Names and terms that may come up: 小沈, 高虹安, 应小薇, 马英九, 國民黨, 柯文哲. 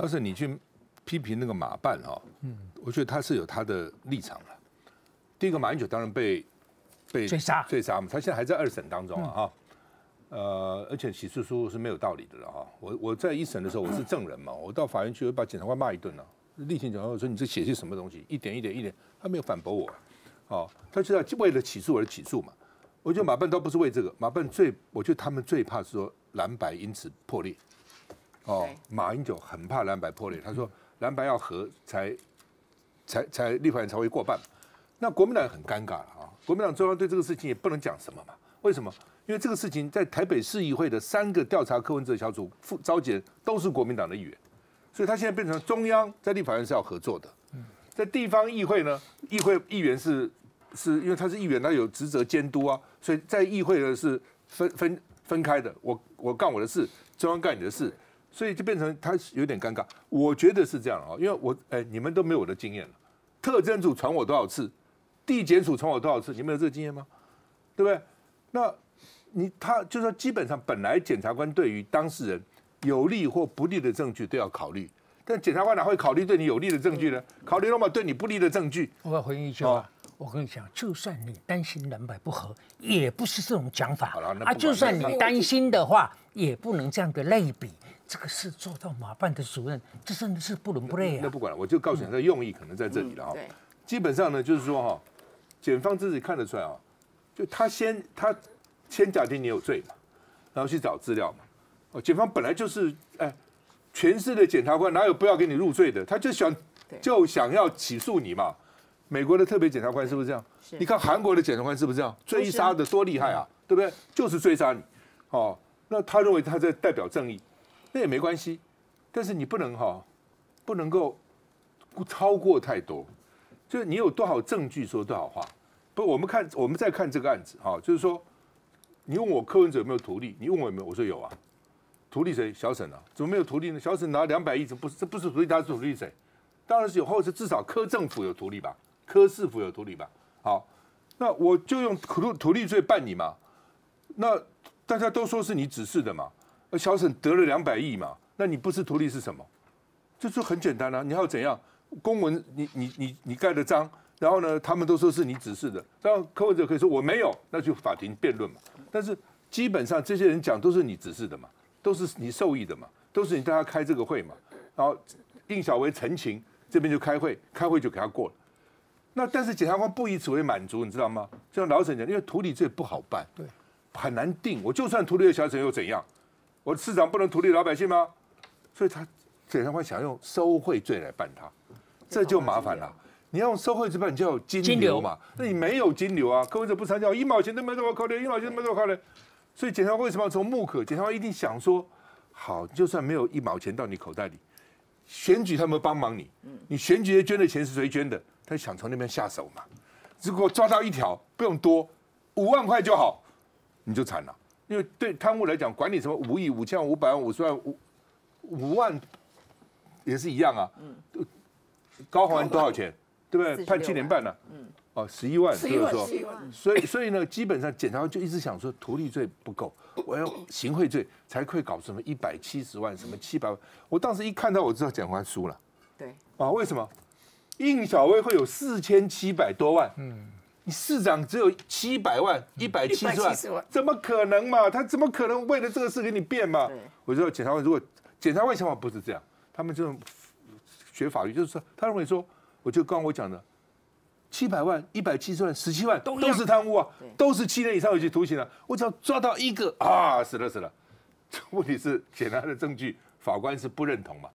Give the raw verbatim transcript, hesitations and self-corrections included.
要是你去批评那个马办啊，嗯，我觉得他是有他的立场了。第一个，马英九当然被被追杀追杀嘛，他现在还在二审当中啊，哈、嗯，呃，而且起诉书是没有道理的了哈。我我在一审的时候我是证人嘛，我到法院去我把检察官骂一顿了、啊，例行检察官说你这写些什么东西，一点一点一点，他没有反驳我，哦，他就要为了起诉而起诉嘛。我觉得马办倒不是为这个，马办最，我觉得他们最怕是说蓝白因此破裂。 哦，马英九很怕蓝白破裂，他说蓝白要和才才才立法院才会过半，那国民党很尴尬了啊！国民党中央对这个事情也不能讲什么嘛？为什么？因为这个事情在台北市议会的三个调查柯文哲小组副召集人都是国民党的议员，所以他现在变成中央在立法院是要合作的，在地方议会呢，议会议员是是因为他是议员，他有职责监督啊，所以在议会呢是分分分开的，我我干我的事，中央干你的事。 所以就变成他有点尴尬，我觉得是这样啊，因为我哎、欸，你们都没有我的经验了。特侦组传我多少次，地检署传我多少次，你们有这个经验吗？对不对？那你他就说，基本上本来检察官对于当事人有利或不利的证据都要考虑，但检察官哪会考虑对你有利的证据呢？考虑了嘛对你不利的证据。我要回应一句啊。哦 我跟你讲，就算你担心蓝白不合，也不是这种讲法啊。就算你担心的话，也不能这样的类比。这个事做到马办的主任，这真的是不伦不类啊。那不管了，我就告诉你，他的用意可能在这里了哈。基本上呢，就是说哈，检方自己看得出来啊，就他先他先假定你有罪嘛，然后去找资料嘛。哦，检方本来就是哎，全市的检察官哪有不要给你入罪的？他就想就想要起诉你嘛。 美国的特别检察官是不是这样？你看韩国的检察官是不是这样？追杀的多厉害啊，对不对？就是追杀你，哦，那他认为他在代表正义，那也没关系，但是你不能哈、哦，不能够超过太多，就是你有多少证据说多少话。不，我们看我们再看这个案子哈、哦，就是说，你问我柯文哲有没有图利，你问我有没有，我说有啊，图利谁？小沈啊，怎么没有图利呢？小沈拿两百亿，这不是这不是图利，他是图利谁？当然是有，或者至少柯政府有图利吧。 柯市府有图利吧？好，那我就用图图利罪办你嘛。那大家都说是你指示的嘛。而小沈得了两百亿嘛，那你不是图利是什么？这就很简单啊，你要怎样？公文你你你你盖的章，然后呢，他们都说是你指示的，然后柯文哲可以说我没有，那就法庭辩论嘛。但是基本上这些人讲都是你指示的嘛，都是你受益的嘛，都是你大家开这个会嘛。然后应小薇陈情这边就开会，开会就给他过了。 那但是检察官不以此为满足，你知道吗？就像老沈讲，因为图利罪不好办，对，很难定。我就算图利了小沈又怎样？我市长不能图利老百姓吗？所以他检察官想用收贿罪来办他，这就麻烦了。你要用收贿罪办，你就要有金流嘛。那你没有金流啊，各位就不参加，一毛钱都没多少考虑，一毛钱都没多少考虑。所以检察官为什么要从木可？检察官一定想说，好，就算没有一毛钱到你口袋里，选举他们帮忙你，你选举捐的钱是谁捐的？ 他想从那边下手嘛？如果抓到一条，不用多，五万块就好，你就惨了。因为对贪污来讲，管你什么五亿、五千万、五百万、五十万、五五万，也是一样啊。嗯。高虹安多少钱？对不对？判七年半了、啊。嗯。哦，十一万，就是说，所以所以呢，基本上检察官就一直想说，图利罪不够，我要行贿罪才会搞什么一百七十万，什么七百万。我当时一看到，我知道检察官输了。对。啊，为什么？ 应小薇会有四千七百多万，嗯，你市长只有七百万，一百七十万，怎么可能嘛？他怎么可能为了这个事给你辩嘛？我知道检察官如果检察官想法不是这样，他们这种学法律就是说，他认为说，我就刚刚我讲的，七百万、一百七十万、十七万都是贪污啊，都是七年以上有期徒刑啊。我只要抓到一个啊，死了死了。问题是检察的证据，法官是不认同嘛？